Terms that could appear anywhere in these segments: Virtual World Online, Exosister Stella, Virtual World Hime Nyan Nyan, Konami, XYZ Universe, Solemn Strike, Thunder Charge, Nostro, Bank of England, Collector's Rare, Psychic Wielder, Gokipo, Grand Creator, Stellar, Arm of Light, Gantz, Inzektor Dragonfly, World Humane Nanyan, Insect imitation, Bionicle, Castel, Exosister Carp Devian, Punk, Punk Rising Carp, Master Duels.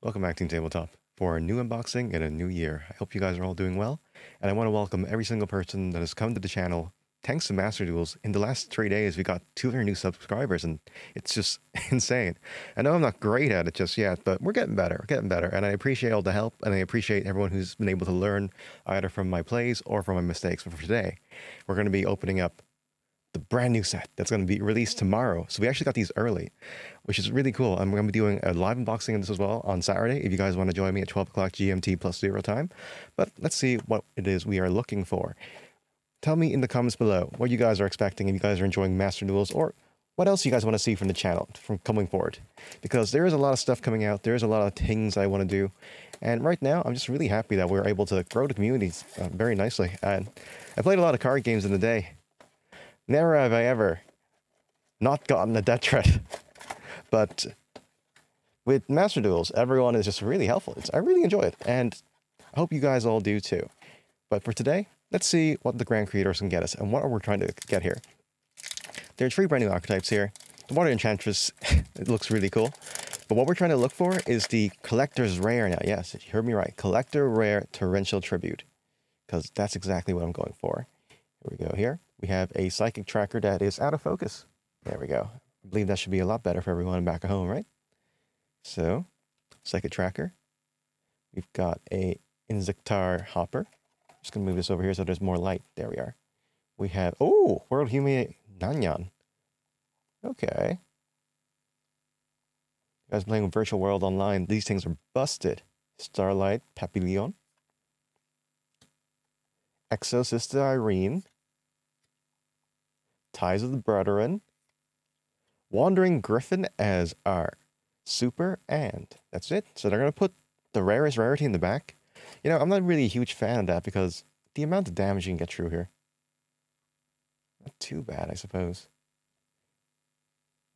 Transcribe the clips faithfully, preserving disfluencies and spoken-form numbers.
Welcome back, Team Tabletop, for a new unboxing and a new year. I hope you guys are all doing well, and I want to welcome every single person that has come to the channel thanks to Master Duels. In the last three days, we got two hundred new subscribers, and it's just insane. I know I'm not great at it just yet, but we're getting better, we're getting better, and I appreciate all the help, and I appreciate everyone who's been able to learn either from my plays or from my mistakes. But for today, we're going to be opening up the brand new set that's going to be released tomorrow. So we actually got these early, which is really cool. I'm going to be doing a live unboxing of this as well on Saturday, if you guys want to join me at twelve o'clock G M T plus zero time. But let's see what it is we are looking for. Tell me in the comments below what you guys are expecting, if you guys are enjoying Master Duels, or what else you guys want to see from the channel from coming forward. Because there is a lot of stuff coming out, there is a lot of things I want to do. And right now, I'm just really happy that we're able to grow the communities uh, very nicely. And I played a lot of card games in the day. Never have I ever not gotten a death threat. But with Master Duels, everyone is just really helpful. It's, I really enjoy it, and I hope you guys all do too. But for today, let's see what the grand creators can get us, and what are we trying to get here. There are three brand new archetypes here. The Water Enchantress, it looks really cool. But what we're trying to look for is the Collector's Rare now. Yes, you heard me right. Collector Rare Torrential Tribute, because that's exactly what I'm going for. Here we go here. We have a Psychic Tracker that is out of focus. There we go. I believe that should be a lot better for everyone back at home, right? So, Psychic Tracker. We've got a Inzektor Hopper. I'm just going to move this over here so there's more light. There we are. We have, oh, World Humane Nanyan. Okay. You guys playing Virtual World Online. These things are busted. Starlight Papillon. Exosister Irene. Ties of the Brethren, Wandering Griffin as our super, and that's it. So they're going to put the rarest rarity in the back. You know, I'm not really a huge fan of that because the amount of damage you can get through here. Not too bad, I suppose.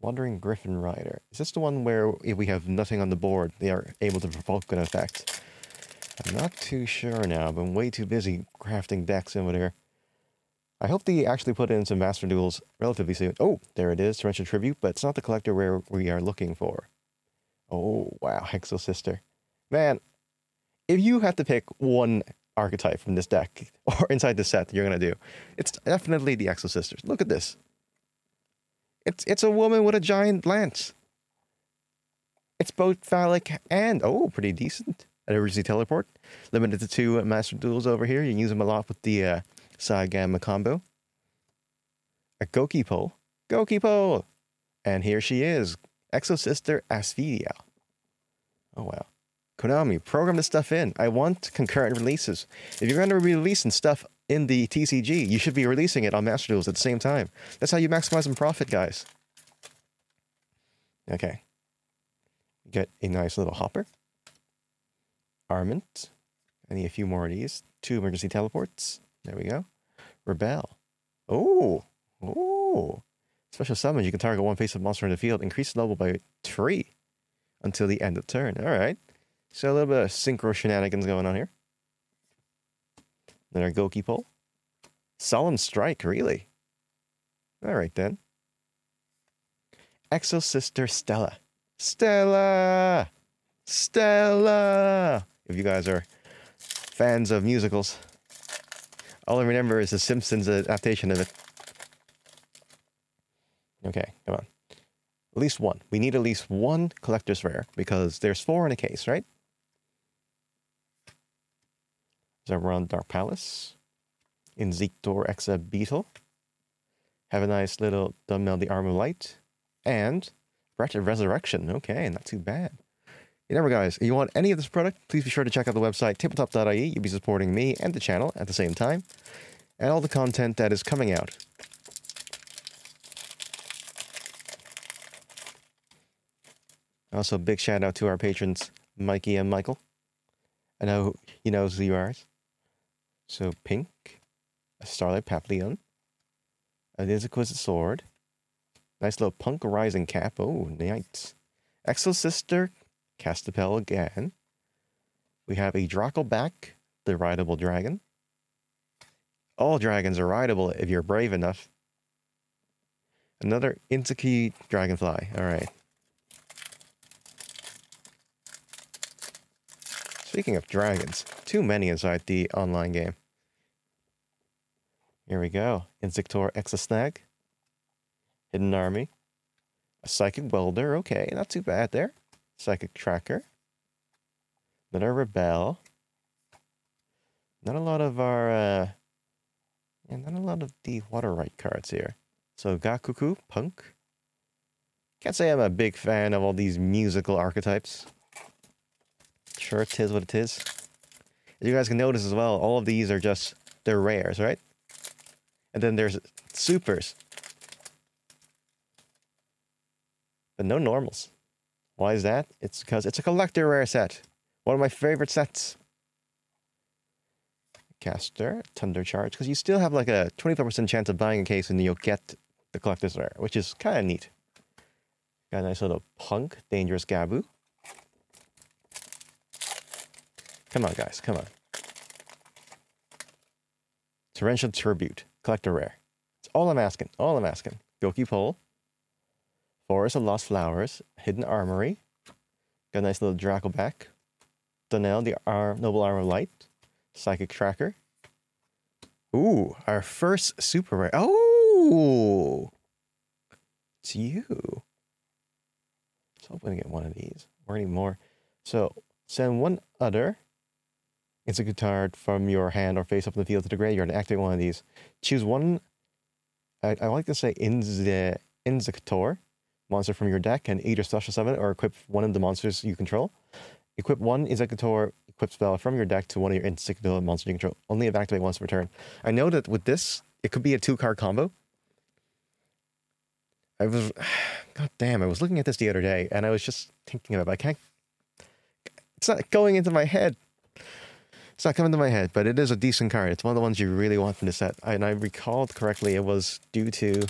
Wandering Griffin Rider. Is this the one where if we have nothing on the board, they are able to provoke an effect? I'm not too sure now. I've been way too busy crafting decks over there. I hope they actually put in some Master Duels relatively soon. Oh, there it is, Torrential Tribute, but it's not the Collector Rare we are looking for. Oh, wow, Exosister. Man, if you have to pick one archetype from this deck, or inside the set that you're going to do, it's definitely the Exosisters. Look at this. It's, it's a woman with a giant lance. It's both phallic and, oh, pretty decent. An Emergency Teleport. Limited to two Master Duels over here. You can use them a lot with the... Uh, Side Gamma combo, a Gokipo, Gokipo, and here she is, Exosister Asfidia. Oh wow, Konami, program this stuff in. I want concurrent releases. If you're going to be releasing stuff in the T C G, you should be releasing it on Master Duels at the same time. That's how you maximize some profit, guys. Okay, get a nice little Hopper, Armament. I need a few more of these. Two Emergency Teleports. There we go. Rebel. Oh, oh. Special summons. You can target one face of monster in the field. Increase the level by three until the end of the turn. All right. So a little bit of synchro shenanigans going on here. Then our Gokipo. Solemn Strike, really? All right, then. Exosister Stella. Stella! Stella! If you guys are fans of musicals... all I remember is the Simpsons adaptation of it. Okay, come on. At least one. We need at least one Collector's Rare, because there's four in a case, right? So we're on Dark Palace. Inzektor Exavolt. Have a nice little Dumbbell the Arm of Light. And Breath of Resurrection. Okay, not too bad. You never, guys, if you want any of this product, please be sure to check out the website, tabletop dot I E. You'll be supporting me and the channel at the same time, and all the content that is coming out. Also, big shout out to our patrons, Mikey and Michael. I know he knows who you are. So, Pink, a Starlight Papillon, an Inzektor Sword, nice little Punk Rising Carp. Oh, nice. Exosister Castapel again. We have a Dracoback, the rideable dragon. All dragons are rideable if you're brave enough. Another Inzektor Dragonfly. All right. Speaking of dragons, too many inside the online game. Here we go. Inzektor Exasnag. Hidden Army. A Psychic Welder. Okay, not too bad there. Psychic Tracker. Then a Rebel. Not a lot of our... Uh, yeah, not a lot of the Water Right cards here. So Gakuku, Punk. Can't say I'm a big fan of all these musical archetypes. Sure, it is what it is. As you guys can notice as well, all of these are just... They're rares, right? And then there's supers. But no normals. Why is that? It's because it's a collector rare set. One of my favorite sets. Caster, Thunder Charge, because you still have like a twenty-five percent chance of buying a case and you'll get the collector's rare, which is kind of neat. Got a nice little Punk, Dangerous Gabu. Come on, guys, come on. Torrential Tribute, collector rare. It's all I'm asking, all I'm asking. Gokipo, Forest of Lost Flowers, Hidden Armory. Got a nice little Dracoback. Donnell, the Ar Noble Arm of Light. Psychic Tracker. Ooh, our first super rare. Oh! It's you. Let's hope we get one of these. Or any more. So, send one other Insect card from your hand or face up in the field to the graveyard and activate one of these. Choose one, I, I like to say Inze, Inzektor, monster from your deck, and either slash or summon or equip one of the monsters you control. Equip one Inzektor equipped spell from your deck to one of your Inzektor monsters you control. Only if activate once per turn. I know that with this, it could be a two-card combo. I was... God damn, I was looking at this the other day, and I was just thinking about it. I can't... It's not going into my head. It's not coming to my head, but it is a decent card. It's one of the ones you really want from the set. And I recalled correctly, it was due to...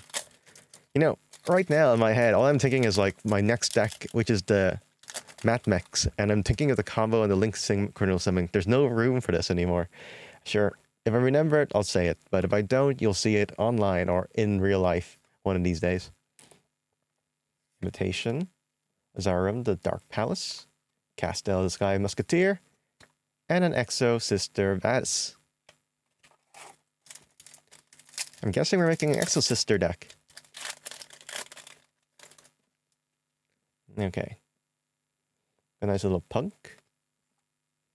You know, right now in my head, all I'm thinking is like my next deck, which is the... Mat Mechs, and I'm thinking of the combo and the Link Synchronal Summon. There's no room for this anymore. Sure, if I remember it, I'll say it, but if I don't, you'll see it online or in real life one of these days. Imitation, Zarum, the Dark Palace, Castell, the Sky Musketeer, and an Exosister Vadis. I'm guessing we're making an Exosister deck. Okay. A nice little Punk,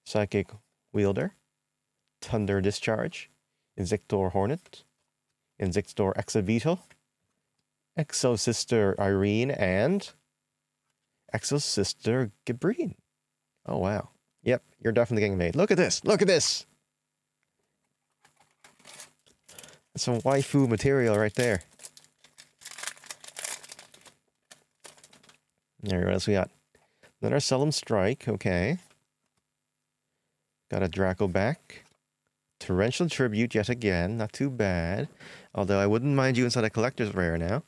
Psychic Wielder, Thunder Discharge, Inzektor Hornet, Inzektor Exavolt, Exosister Irene, and Exosister Gabrine. Oh, wow. Yep, you're definitely getting made. Look at this! Look at this! That's some waifu material right there. There, what else we got? Then our Solemn Strike, okay. Got a Dracoback. Torrential Tribute yet again, not too bad. Although I wouldn't mind you inside a Collector's Rare now.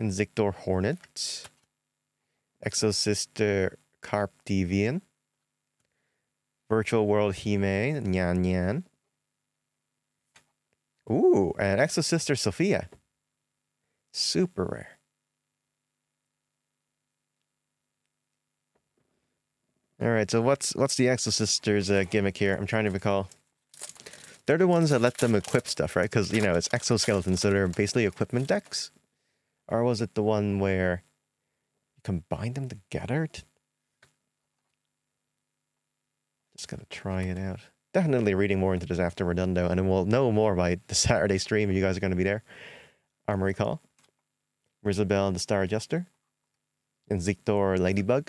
Inzektor Hornet. Exosister Carp Devian. Virtual World Hime Nyan Nyan. Ooh, and Exosister Sophia. Super rare. All right, so what's what's the Exosisters uh, gimmick here? I'm trying to recall. They're the ones that let them equip stuff, right? Because, you know, it's exoskeletons, so they're basically equipment decks. Or was it the one where you combine them together? Just gonna try it out. Definitely reading more into this after we're done, though, and then we'll know more by the Saturday stream if you guys are gonna be there. Armory Call. Rizabelle the Star Adjuster. Inzektor Ladybug.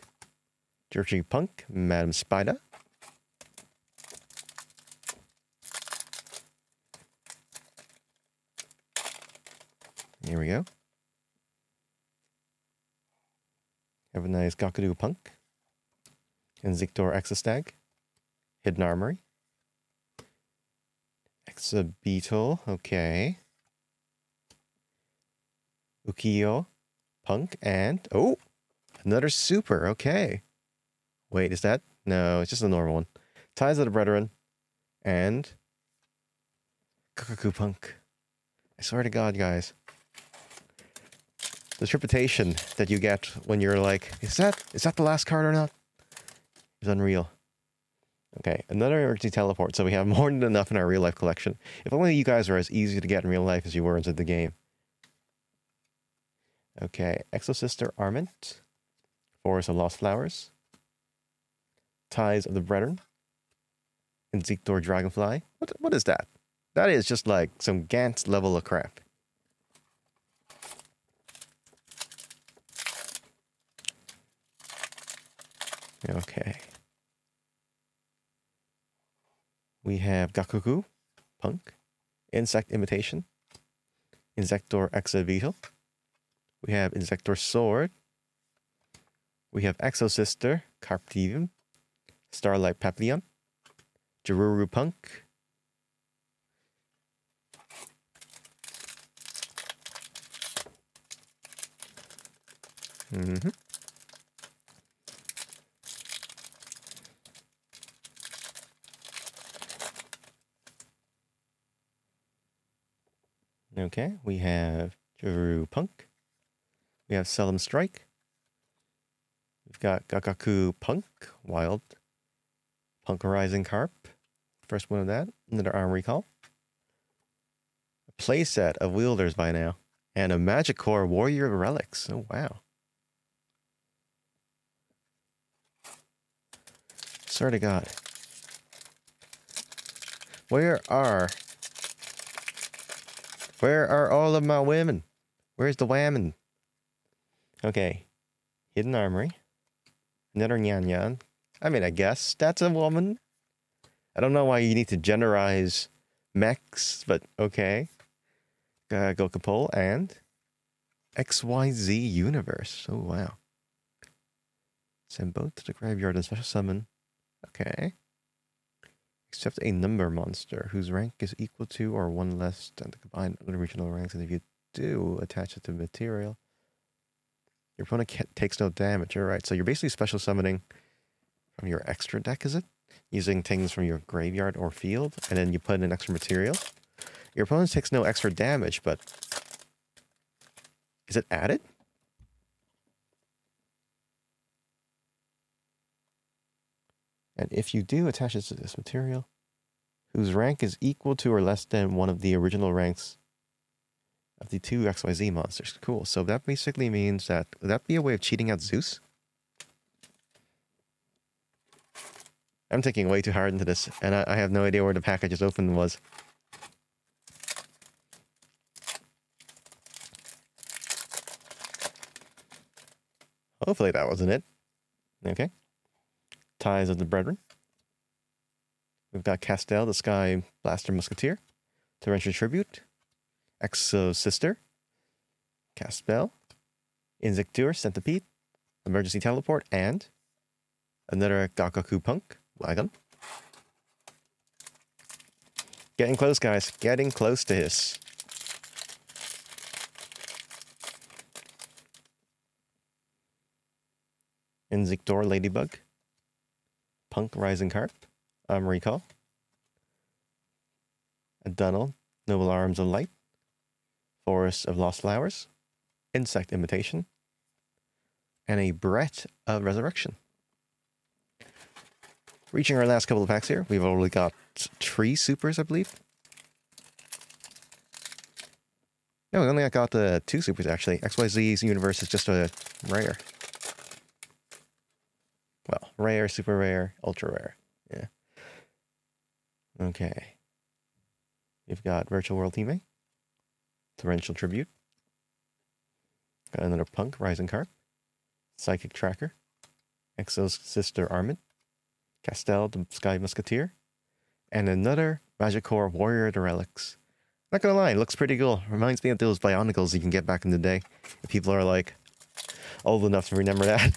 Juru Punk, Madam Spider. Here we go. Have a nice Gakuku Punk. Inzektor Exastag. Hidden Armory. Exabeetle, okay. Ukiyo Punk, and... Oh! Another super, okay. Wait, is that? No, it's just a normal one. Ties of the Brethren. And... Gakuku Punk. I swear to God, guys. The trepidation that you get when you're like, is that, is that the last card or not? It's unreal. Okay, another emergency teleport, so we have more than enough in our real-life collection. If only you guys were as easy to get in real life as you were into the game. Okay, Exosister Armament, Forest of Lost Flowers, Ties of the Brethren, Inzektor Dragonfly. What, what is that? That is just like some Gantz level of crap. Okay. We have Gakuku, Punk, Insect Imitation, Inzektor Exavolt. We have Inzektor Sword. We have Exosister Carp Devian, Starlight Papillon, Juru Punk. Mm-hmm. Okay, we have Juru Punk. We have Solemn Strike. We've got Gakuku Punk, Wild. Punk Rising Carp. First one of that. Another Armory Call. A playset of wielders by now. And a Magikor Warrior Relics. Oh, wow. Swear to God. Where are... Where are all of my women? Where's the whammon? Okay. Hidden Armory. Another Nyan Nyan. I mean, I guess that's a woman. I don't know why you need to genderize mechs, but okay. Uh, Gokipo and X Y Z Universe. Oh, wow. Send both to the graveyard and special summon. Okay. Except a number monster whose rank is equal to or one less than the combined other regional ranks, and if you do attach it to material, your opponent can't, takes no damage. All right, so you're basically special summoning from your extra deck, is it? Using things from your graveyard or field, and then you put in an extra material. Your opponent takes no extra damage, but is it added? And if you do attach it to this material, whose rank is equal to or less than one of the original ranks of the two X Y Z monsters. Cool. So that basically means that, would that be a way of cheating out Zeus? I'm taking way too hard into this, and I, I have no idea where the pack I just opened was. Hopefully that wasn't it. Okay. Ties of the Brethren. We've got Castel, the Sky Blaster Musketeer, Torrential Tribute, Exosister, Castel, Inzektor Centipede, Emergency Teleport, and another Gakuku Punk Wagon. Getting close, guys. Getting close to his. Inzektor Ladybug. Punk Rising Carp, Armory Call, Adunnel, Noble Arms of Light, Forest of Lost Flowers, Insect Imitation, and a Brett of Resurrection. Reaching our last couple of packs here, we've already got three supers, I believe. No, we only got the two supers actually. X Y Z's Universe is just a rare. Well, rare, super rare, ultra rare. Yeah. Okay. We've got Virtual World Hime, Torrential Tribute. Got another Punk Rising Carp, Psychic Tracker, Exosister Armament, Castel the Sky Musketeer, and another Magikor Warrior the Relics. Not gonna lie, it looks pretty cool. Reminds me of those Bionicles you can get back in the day. If people are like old enough to remember that.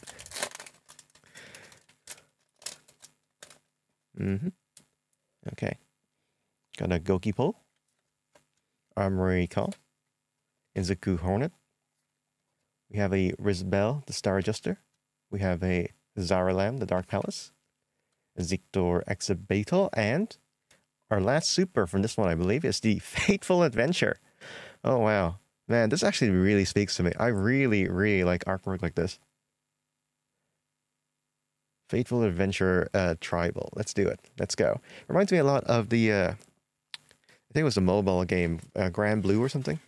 Mm-hmm. Okay. Got a Gokipo, Armory Call, Inzektor Hornet. We have a Rizabelle the Star Adjuster. We have a Zaralam the Dark Palace, Inzektor Exavolt, and our last super from this one, I believe, is the Fateful Adventure. Oh wow, man, this actually really speaks to me. I really, really like artwork like this. Fateful Adventure uh, Tribal. Let's do it. Let's go. Reminds me a lot of the, uh, I think it was a mobile game, uh, Grand Blue or something.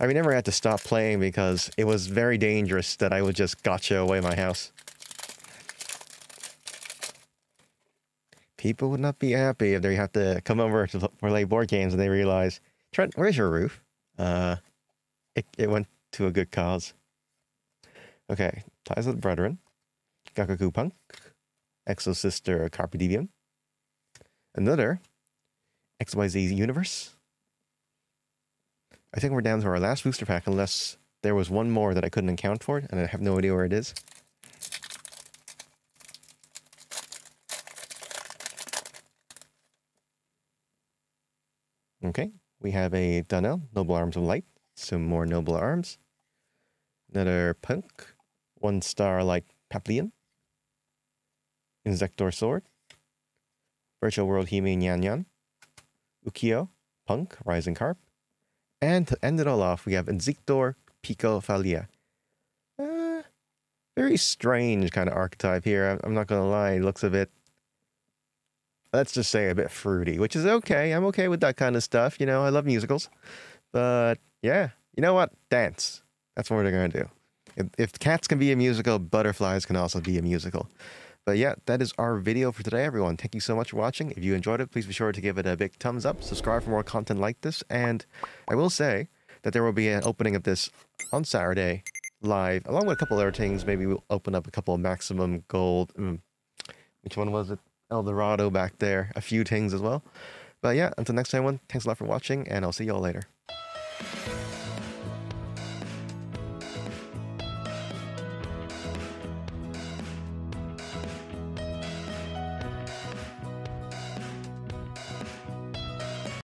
I remember I had to stop playing because it was very dangerous that I would just gotcha away my house. People would not be happy if they have to come over to play board games and they realize, Trent, where's your roof? Uh, it, it went to a good cause. Okay, Ties of the Brethren, Gakuku Punk, Exosister Carp Devian, another, X Y Z Universe. I think we're down to our last booster pack unless there was one more that I couldn't account for, and I have no idea where it is. Okay, we have a Donnell, Noble Arms of Light, some more Noble Arms, another Punk, one Starlight Papillon, Inzektor Sword, Virtual World Hime Nyan Nyan, Ukiyo, Punk, Rising Carp, and to end it all off, we have Inzektor Pico Falia. Uh, very strange kind of archetype here, I'm not going to lie, it looks a bit, let's just say a bit fruity, which is okay. I'm okay with that kind of stuff. You know, I love musicals. But yeah, you know what? Dance. That's what we're going to do. If, if cats can be a musical, butterflies can also be a musical. But yeah, that is our video for today, everyone. Thank you so much for watching. If you enjoyed it, please be sure to give it a big thumbs up. Subscribe for more content like this. And I will say that there will be an opening of this on Saturday live, along with a couple other things. Maybe we'll open up a couple of maximum gold. Mm, which one was it? El Dorado back there, a few things as well. But yeah, until next time, everyone, thanks a lot for watching, and I'll see you all later.